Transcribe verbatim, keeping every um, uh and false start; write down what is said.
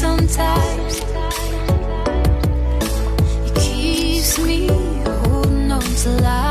Sometimes it keeps me holding on to life.